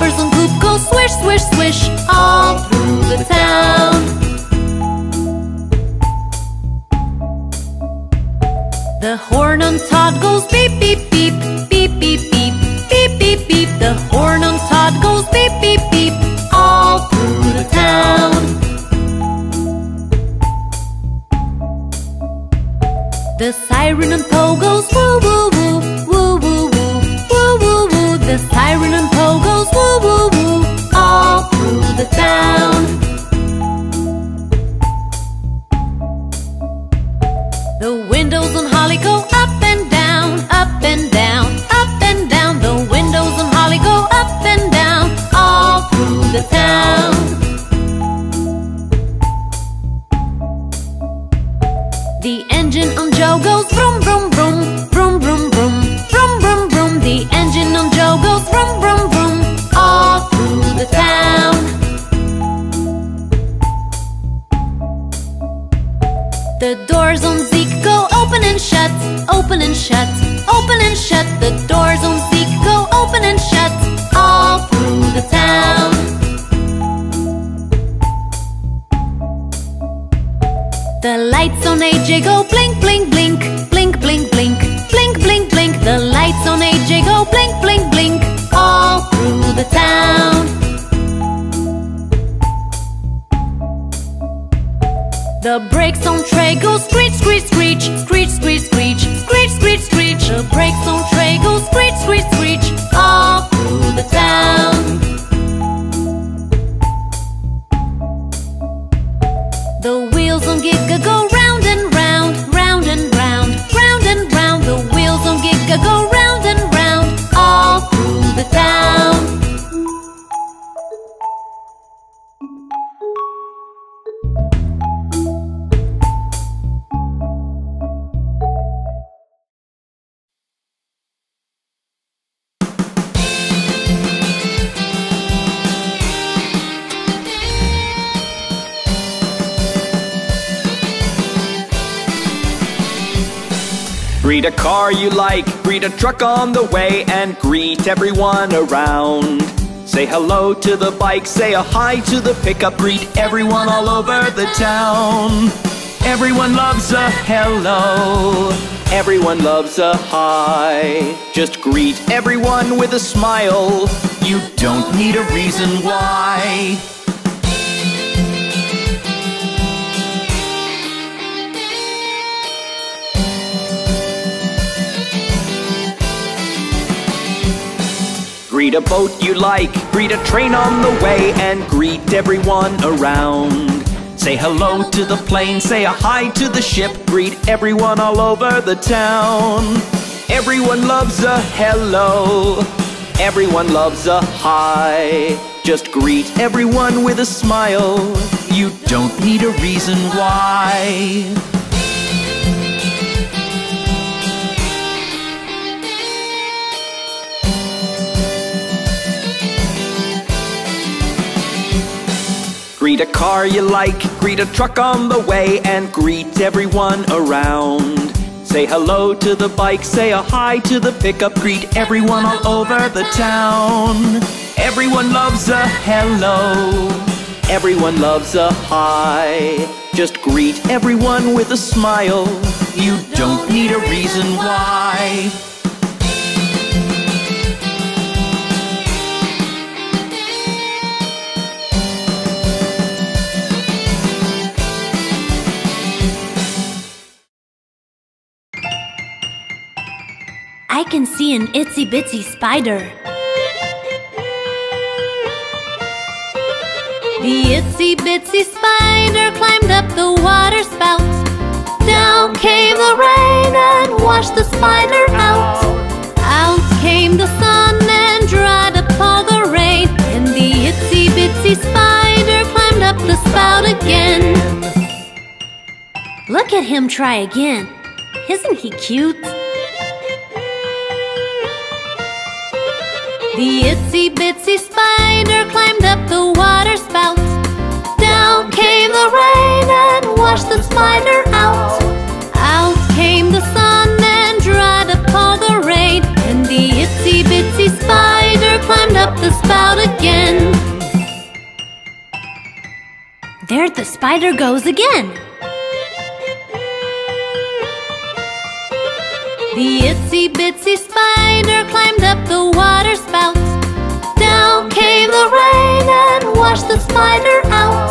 diapers and Coupe go swish, swish, swish all through the town. The horn on Todd goes beep, beep, beep, beep, beep, beep, beep, beep, beep. The horn on Todd goes beep, beep, beep all through the town. The siren and Po goes woo, woo, woo, woo, woo, woo, woo, woo, woo. The siren and Po goes woo, woo, woo all through the town. The windows on Holly go up and down, up and down, up and down. The windows on Holly go up and down all through the town. The engine on Joe goes vroom, vroom, vroom, vroom, vroom, vroom, vroom, vroom, vroom. The engine on Joe goes vroom, vroom, vroom all through the town. The doors on Zeke go open and shut, open and shut, open and shut. The doors on Zeke go open and shut all through the town. The lights on AJ go blink, blink, blink, blink, blink, blink, blink, blink, blink. The lights on AJ go blink, blink, blink all through the town. The brakes on Trey go screech, screech, screech, screech, screech, screech, screech, screech, screech. The brakes on Trey go screech, screech, screech all through the town. The wheels on Giga go round and round, round and round, round and round. The wheels on Giga go round and round all through the town. Greet a car you like, greet a truck on the way, and greet everyone around. Say hello to the bike, say a hi to the pickup, greet everyone all over the town. Everyone loves a hello, everyone loves a hi. Just greet everyone with a smile, you don't need a reason why. Greet a boat you like, greet a train on the way, and greet everyone around. Say hello to the plane, say a hi to the ship, greet everyone all over the town. Everyone loves a hello, everyone loves a hi. Just greet everyone with a smile, you don't need a reason why. Greet a car you like, greet a truck on the way, and greet everyone around. Say hello to the bike, say a hi to the pickup, greet everyone all over the town. Everyone loves a hello, everyone loves a hi. Just greet everyone with a smile, you don't need a reason why. I can see an itsy-bitsy spider. The itsy-bitsy spider climbed up the water spout. Down came the rain and washed the spider out. Out came the sun and dried up all the rain. And the itsy-bitsy spider climbed up the spout again. Look at him try again. Isn't he cute? The itsy-bitsy spider climbed up the water spout. Down came the rain and washed the spider out. Out came the sun and dried up all the rain. And the itsy-bitsy spider climbed up the spout again. There the spider goes again. The itsy bitsy spider climbed up the water spout. Down came the rain and washed the spider out.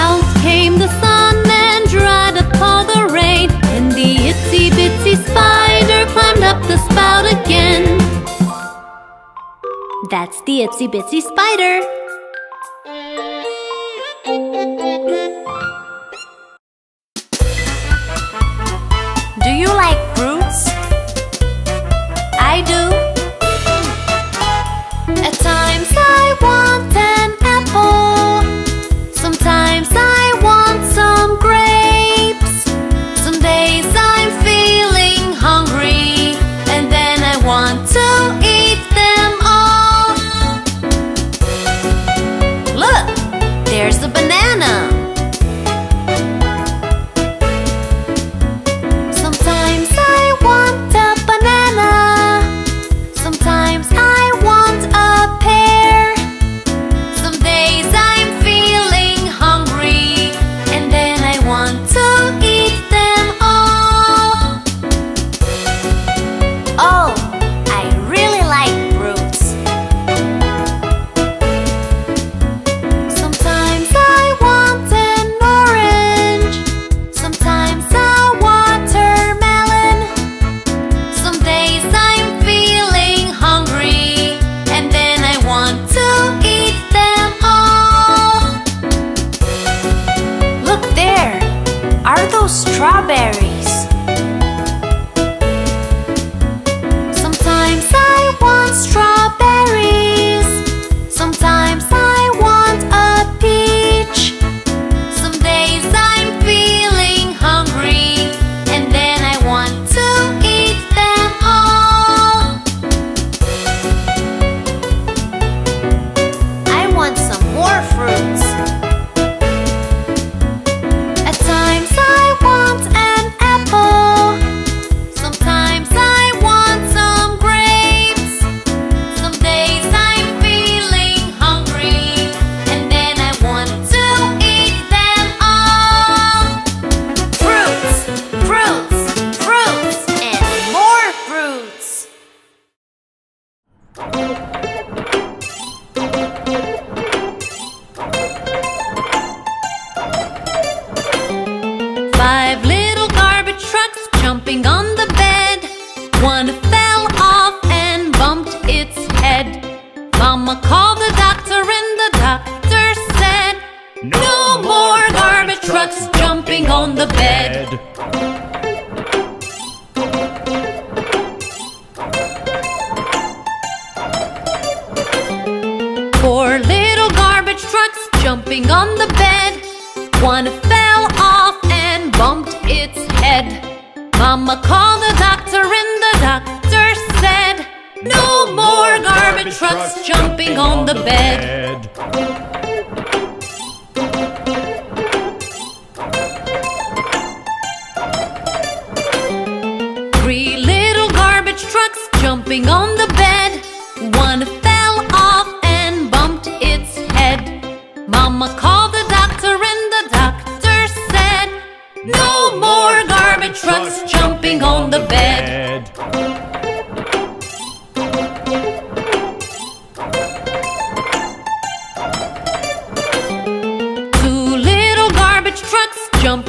Out came the sun and dried up all the rain. And the itsy bitsy spider climbed up the spout again. That's the itsy bitsy spider.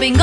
Jumping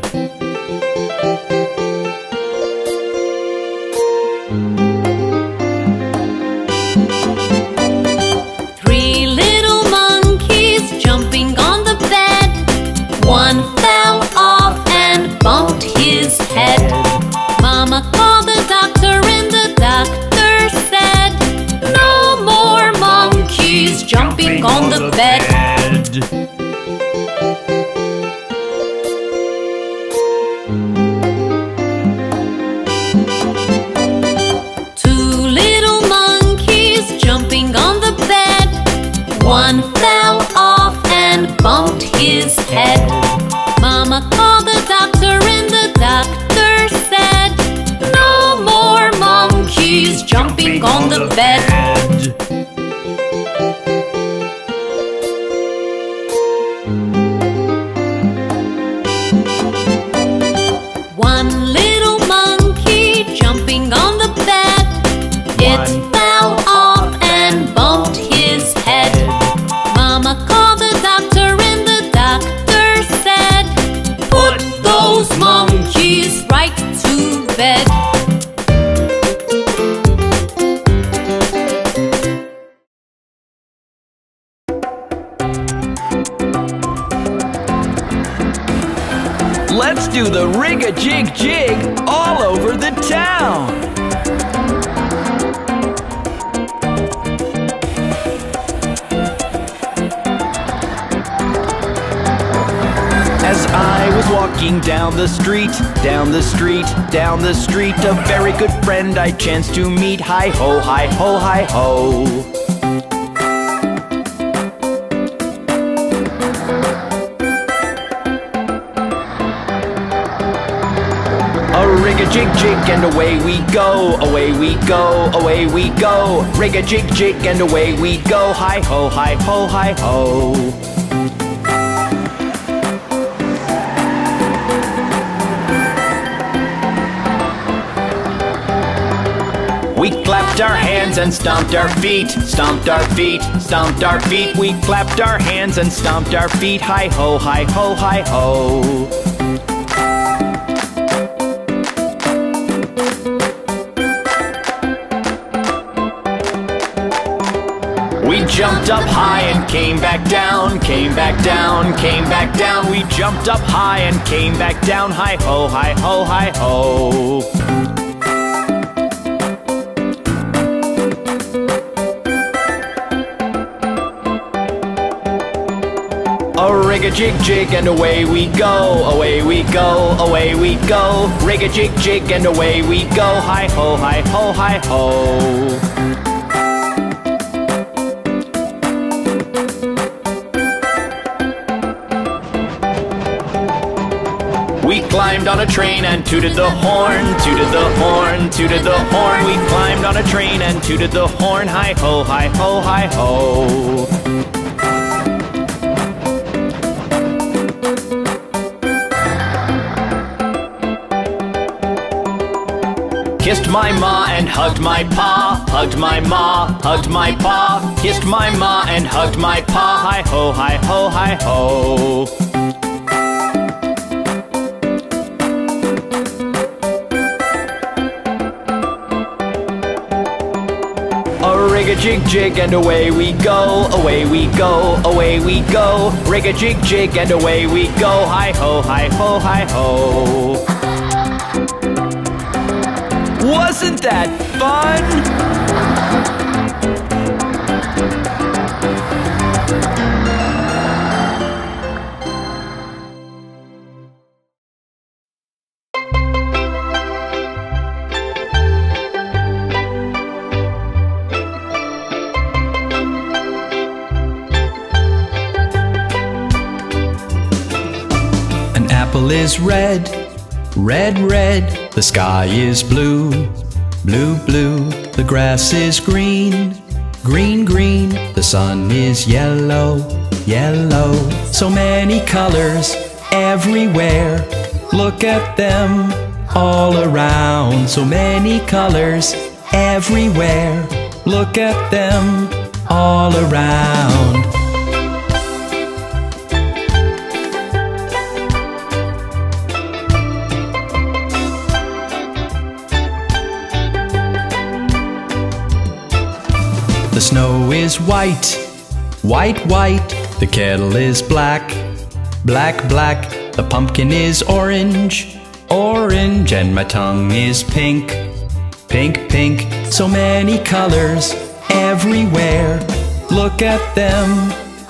Georgia. Three little monkeys jumping on the bed. One fell off and bumped his head. Mama called the doctor and the doctor said, no more monkeys jumping on the bed. One fell off and bumped his head. Mama called the doctor and the doctor said, no more monkeys jumping on the bed. One little monkey jumping on the bed. It fell off and bumped his head. Mama called the doctor and the doctor said, put those monkeys right to bed. Let's do the rig-a-jig-jig all over the town. I was walking down the street. A very good friend I chanced to meet. Hi ho, hi ho, hi ho. A rig-a-jig-jig and away we go, away we go, away we go. Rig-a-jig-jig and away we go. Hi ho, hi ho, hi ho. We clapped our hands and stomped our feet, stomped our feet, stomped our feet. We clapped our hands and stomped our feet. Hi ho, hi ho, hi ho. We jumped up high and came back down, came back down, came back down. We jumped up high and came back down. Hi ho, hi ho, hi ho. Rig-a-jig-jig and away we go, away we go, away we go. Rig-a-jig-jig and away we go. Hi ho, hi ho, hi ho. We climbed on a train and tooted the horn, tooted the horn, tooted the horn. We climbed on a train and tooted the horn. Hi ho, hi ho, hi ho. Kissed my ma and hugged my pa, hugged my ma, hugged my pa. Kissed my ma and hugged my pa. Hi ho, hi ho, hi ho. A rig-a-jig-jig and away we go, away we go, away we go. Rig-a-jig-jig and away we go. Hi ho, hi ho, hi ho. Wasn't that fun? An apple is red, red, red. The sky is blue, blue, blue. The grass is green, green, green. The sun is yellow, yellow. So many colors everywhere. Look at them all around. So many colors everywhere. Look at them all around. snow is white, white, white. The kettle is black, black, black. The pumpkin is orange, orange. And my tongue is pink, pink, pink. So many colors everywhere. Look at them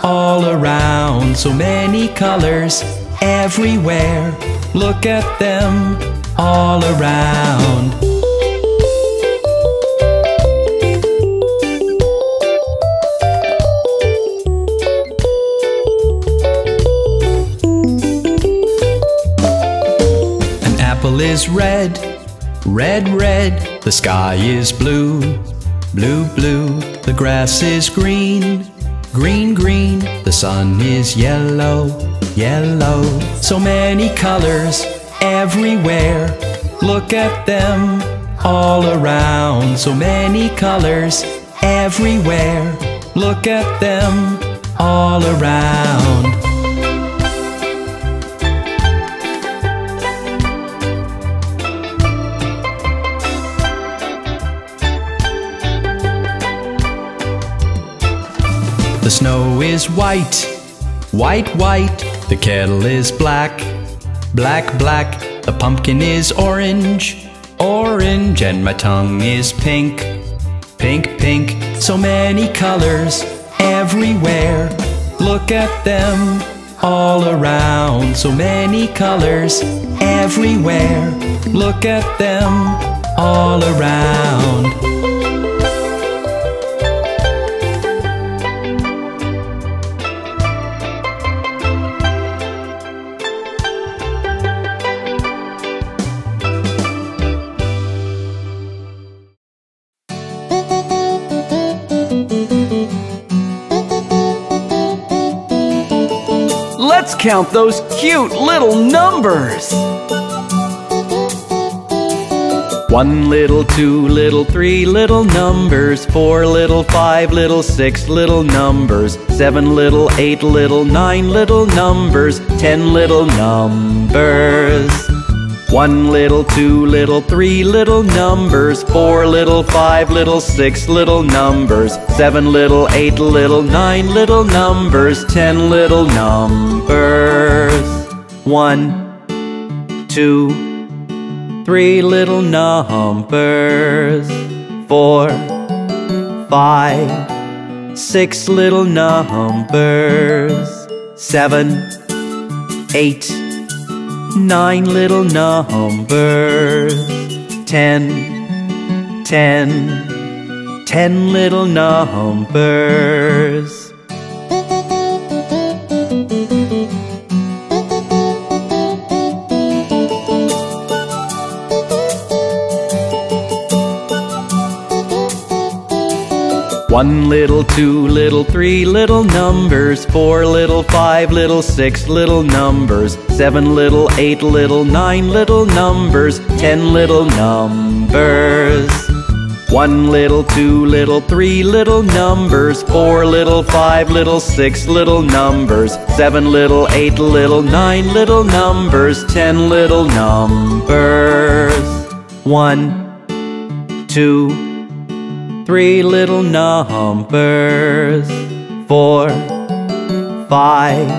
all around. So many colors everywhere. Look at them all around. An apple is red, red, red. The sky is blue, blue, blue. The grass is green, green, green. The sun is yellow, yellow. So many colors everywhere. Look at them all around. So many colors everywhere. Look at them all around. The snow is white, white, white. The kettle is black, black, black. The pumpkin is orange, orange. And my tongue is pink, pink, pink. So many colors everywhere. Look at them all around. So many colors everywhere. Look at them all around. Let's count those cute little numbers. 1 little, 2 little, 3 little numbers. 4 little, 5 little, 6 little numbers. 7 little, 8 little, 9 little numbers. 10 little numbers. 1 little, 2 little, 3 little numbers. 4 little, 5 little, 6 little numbers. 7 little, 8 little, 9 little numbers. 10 little numbers. 1, 2, 3 little numbers. 4, 5, 6 little numbers. 7, 8, 9 little numbers. 10, 10, 10 little numbers. One little, 2 little, 3 little numbers. 4 little, 5 little, 6 little numbers. 7 little, 8 little, 9 little numbers. 10 little numbers. 1 little, 2 little, 3 little numbers. 4 little, 5 little, 6 little numbers. 7 little, 8 little, 9 little numbers. 10 little numbers. 1, 2, 3 little numbers. 4, 5,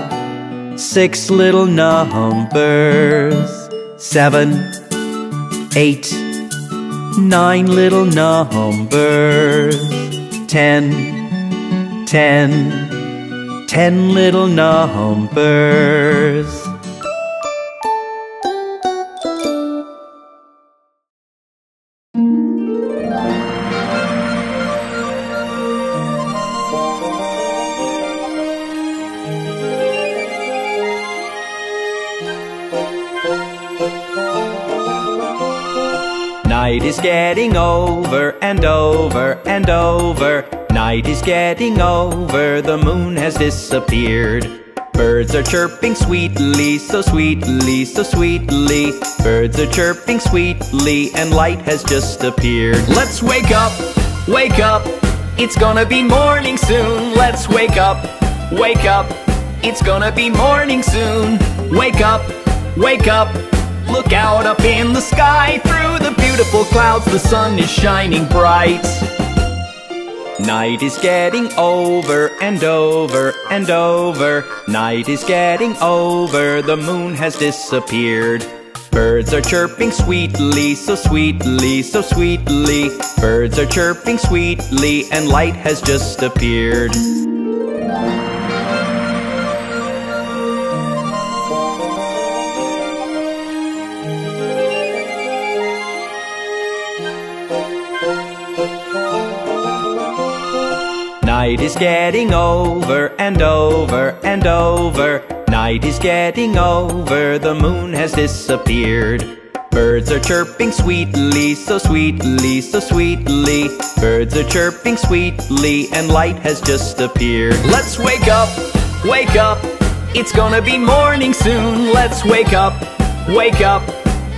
6 little numbers. 7, 8, 9 little numbers. 10, 10, 10 little numbers. Night is getting over and over and over. Night is getting over, the moon has disappeared. Birds are chirping sweetly, so sweetly, so sweetly. Birds are chirping sweetly and light has just appeared. Let's wake up, wake up. It's gonna be morning soon. Let's wake up, wake up. It's gonna be morning soon. Wake up, wake up. Look out up in the sky, through the beautiful clouds, the sun is shining bright. Night is getting over and over and over. Night is getting over, the moon has disappeared. Birds are chirping sweetly, so sweetly, so sweetly. Birds are chirping sweetly and light has just appeared. Night is getting over and over and over. Night is getting over, the moon has disappeared. Birds are chirping sweetly, so sweetly, so sweetly. Birds are chirping sweetly and light has just appeared. Let's wake up, wake up. It's gonna be morning soon. Let's wake up, wake up.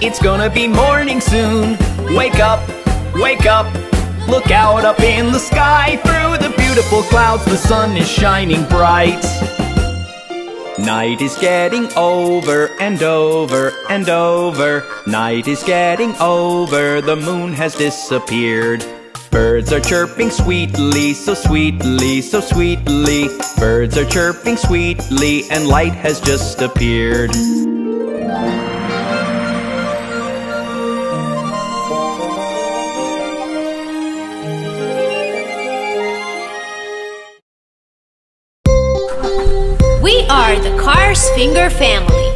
It's gonna be morning soon. Wake up, wake up. Look out up in the sky, through the beautiful clouds the sun is shining bright. Night is getting over and over and over. Night is getting over, the moon has disappeared. Birds are chirping sweetly, so sweetly, so sweetly. Birds are chirping sweetly and light has just appeared. We are the Car's Finger family.